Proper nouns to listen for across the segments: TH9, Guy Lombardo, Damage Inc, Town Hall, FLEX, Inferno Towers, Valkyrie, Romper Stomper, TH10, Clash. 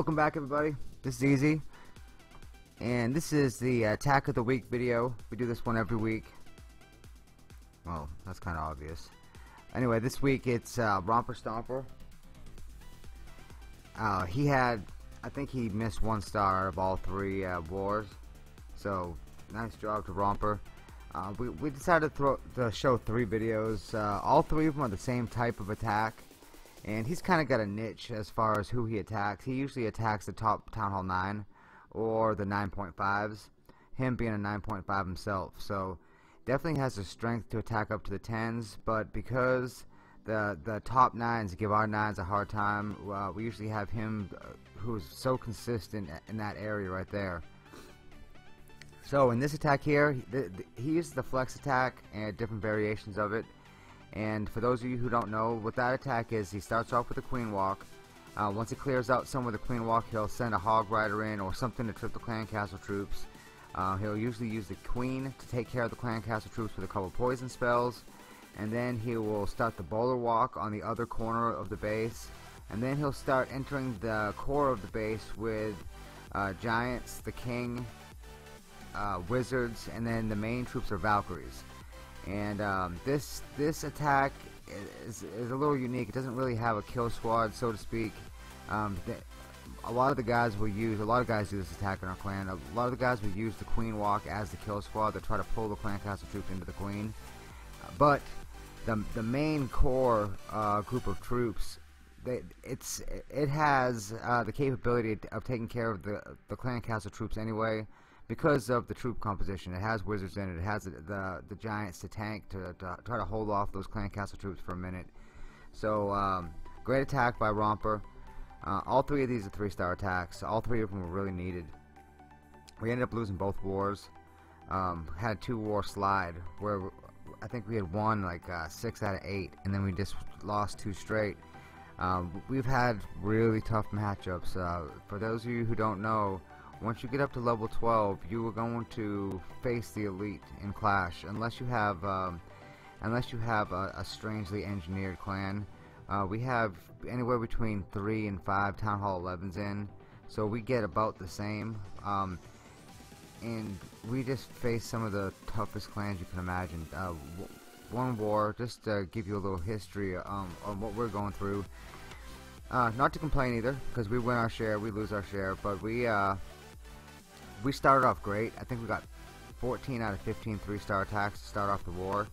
welcome back everybody. This is Easy, and this is the attack of the week video. We do this one every week. Well, that's kind of obvious. Anyway, this week it's Romper Stomper. He had, I think he missed one star of all three wars, so nice job to Romper. We decided to show three videos. All three of them are the same type of attack, and he's kind of got a niche as far as who he attacks. He usually attacks the top Town Hall 9 or the 9.5s, him being a 9.5 himself, so definitely has the strength to attack up to the 10s, but because the top 9s give our 9s a hard time, we usually have him who's so consistent in that area right there. So in this attack here, he uses the flex attack and different variations of it. And for those of you who don't know what that attack is, he starts off with a queen walk. Once he clears out some with a queen walk, he'll send a hog rider in or something to trip the clan castle troops. He'll usually use the queen to take care of the clan castle troops with a couple poison spells, and then he will start the bowler walk on the other corner of the base, and then he'll start entering the core of the base with giants, the king, wizards, and then the main troops are Valkyries. And this attack is a little unique. It doesn't really have a kill squad, so to speak. A lot of guys do this attack in our clan. A lot of the guys will use the queen walk as the kill squad to try to pull the clan castle troops into the queen. But the main core group of troops, it has the capability of taking care of the clan castle troops anyway. Because of the troop composition, it has wizards in it. It has the giants to tank to try to hold off those clan castle troops for a minute. So great attack by Romper. All three of these are 3-star attacks. All three of them were really needed. We ended up losing both wars. Had a 2-war slide where I think we had won like 6 out of 8, and then we just lost 2 straight. We've had really tough matchups. For those of you who don't know, once you get up to level 12, you are going to face the elite in Clash, unless you have a strangely engineered clan. We have anywhere between 3 and 5 Town Hall 11s in, so we get about the same, and we just face some of the toughest clans you can imagine. One war, just to give you a little history on what we're going through. Not to complain either, because we win our share, we lose our share, but we started off great. I think we got 14 out of 15 3-star attacks to start off the war,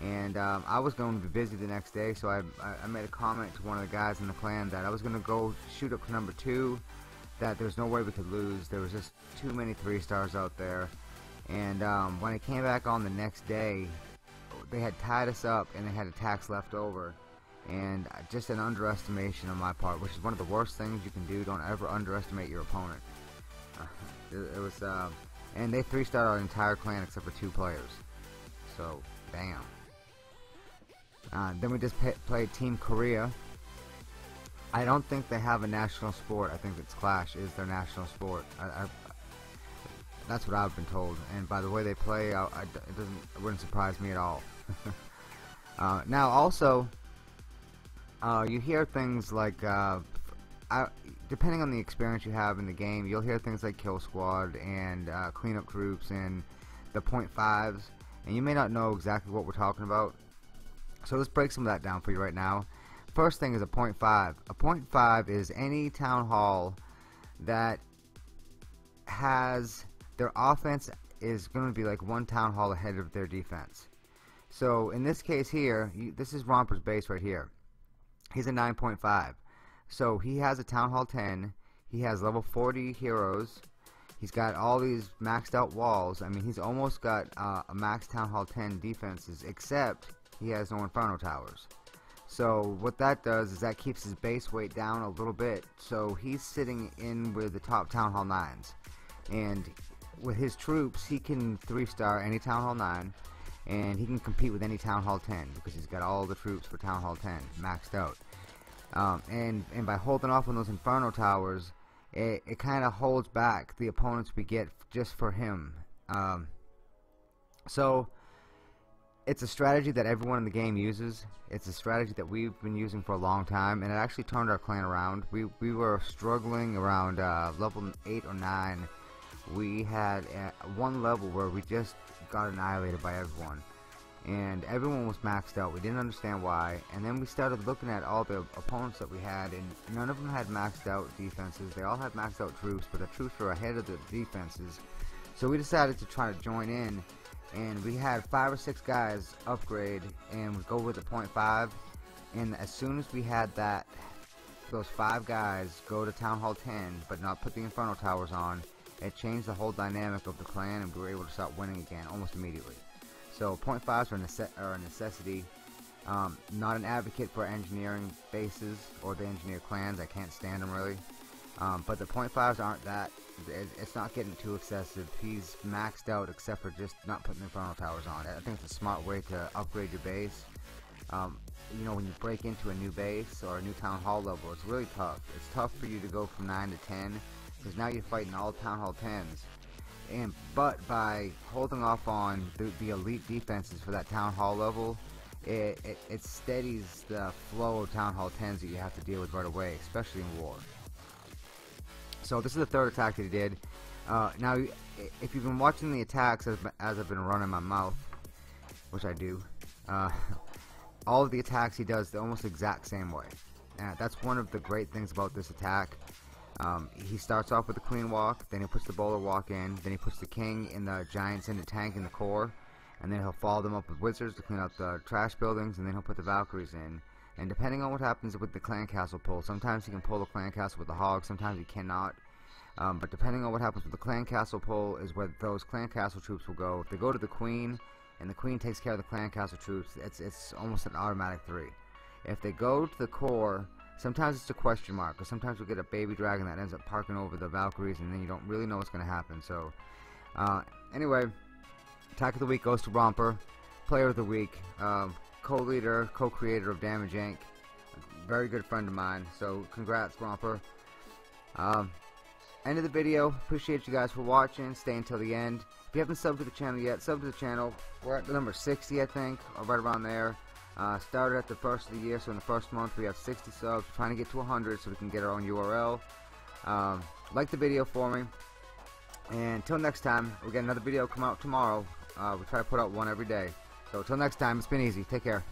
and I was going to be busy the next day, so I made a comment to one of the guys in the clan that I was going to go shoot up to number 2, that there's no way we could lose. There was just too many 3-stars out there, and when I came back on the next day, they had tied us up and they had attacks left over, and just an underestimation on my part, which is one of the worst things you can do. Don't ever underestimate your opponent. And they 3-starred our entire clan except for 2 players. So, bam. Then we just played Team Korea. I don't think they have a national sport. I think it's Clash is their national sport. That's what I've been told. And by the way they play, it wouldn't surprise me at all. Now, also, you hear things like, depending on the experience you have in the game, you'll hear things like kill squad and cleanup troops and the 0.5s, and you may not know exactly what we're talking about. So let's break some of that down for you right now. First thing is a 0.5. A 0.5 is any town hall that has their offense is going to be like one town hall ahead of their defense. So in this case here, this is Romper's base right here. He's a 9.5, so he has a Town Hall 10, he has level 40 heroes, he's got all these maxed out walls. I mean, he's almost got a max Town Hall 10 defenses, except he has no Inferno Towers. So what that does is that keeps his base weight down a little bit, so he's sitting in with the top Town Hall 9s, and with his troops he can 3-star any Town Hall 9. And he can compete with any Town Hall 10 because he's got all the troops for Town Hall 10 maxed out. And by holding off on those Inferno Towers, it kind of holds back the opponents we get just for him. So It's a strategy that everyone in the game uses. It's a strategy that we've been using for a long time, and it actually turned our clan around. We were struggling around level 8 or 9. We had one level where we just got annihilated by everyone, and everyone was maxed out. We didn't understand why, and then we started looking at all the opponents that we had, and none of them had maxed out defenses. They all had maxed out troops, but the troops were ahead of the defenses. So we decided to try to join in, and we had 5 or 6 guys upgrade and would go with the 0.5, and as soon as we had that, those 5 guys go to Town Hall 10 but not put the Inferno Towers on, it changed the whole dynamic of the clan, and we were able to start winning again almost immediately. So 0.5s are a necessity. Not an advocate for engineering bases or the engineer clans. I can't stand them really. But the 0.5s aren't that. It's not getting too excessive. He's maxed out except for just not putting the Inferno Towers on. I think it's a smart way to upgrade your base. You know, when you break into a new base or a new Town Hall level, it's really tough. It's tough for you to go from 9 to 10 because now you're fighting all Town Hall 10s. But by holding off on the elite defenses for that Town Hall level, it steadies the flow of Town Hall 10s that you have to deal with right away, especially in war. So this is the third attack that he did. Now, if you've been watching the attacks as I've been running my mouth, which I do, all of the attacks he does the almost exact same way. And that's one of the great things about this attack. He starts off with the queen walk, then he puts the bowler walk in, then he puts the king and the giants in the tank in the core, and then he'll follow them up with wizards to clean up the trash buildings, and then he'll put the Valkyries in. And depending on what happens with the clan castle pull, sometimes he can pull the clan castle with the hog, sometimes he cannot. But depending on what happens with the clan castle pull is where those clan castle troops will go. If they go to the queen, and the queen takes care of the clan castle troops, it's almost an automatic 3. If they go to the core, sometimes it's a question mark, or sometimes we'll get a baby dragon that ends up parking over the Valkyries, and then you don't really know what's going to happen. So, anyway, attack of the week goes to Romper, player of the week. Co-leader, co-creator of Damage Inc. Very good friend of mine. So congrats, Romper. End of the video. Appreciate you guys for watching. Stay until the end. If you haven't subbed to the channel yet, sub to the channel. We're at the number 60, I think, or right around there. Started at the first of the year, so in the first month we have 60 subs. We're trying to get to 100 so we can get our own URL. Like the video for me. And until next time, we'll get another video come out tomorrow. We try to put out one every day. So until next time, it's been easy. Take care.